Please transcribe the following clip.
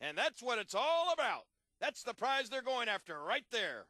And that's what it's all about. That's the prize they're going after right there.